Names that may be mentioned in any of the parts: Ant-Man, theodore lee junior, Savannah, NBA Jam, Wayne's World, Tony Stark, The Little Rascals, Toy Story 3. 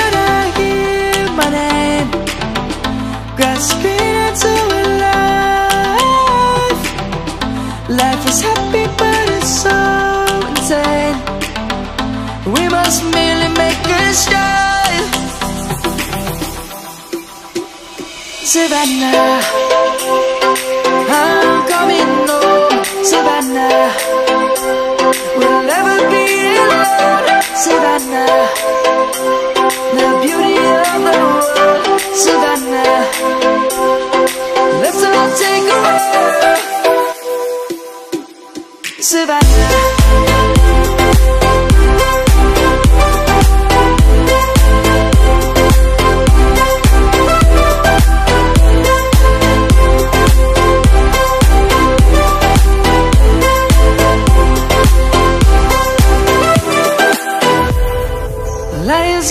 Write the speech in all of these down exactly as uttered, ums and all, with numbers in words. and I hear my name, grasping into a life. Life is happy but it's so insane. We must merely make a start. Savannah, I'm coming home. Savannah, we'll never be alone. Savannah, the beauty of the world. Savannah, let's all take a walk. Savannah. Light is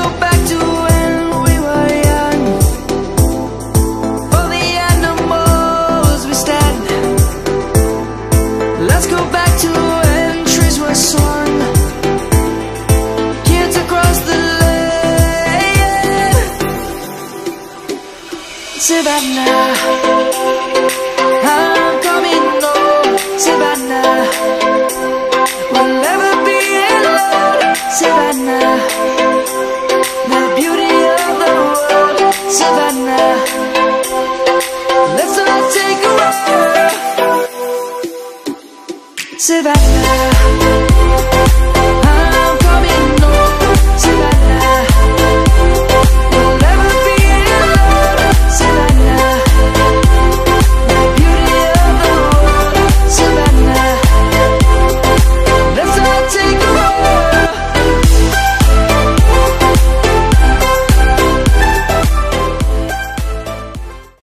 go back to when we were young. For the animals we stand. Let's go back to when trees were sown. Savannah, I'm coming home. Savannah, we'll never be alone. Savannah, the beauty of the world. Savannah, let's all take a walk. Savannah.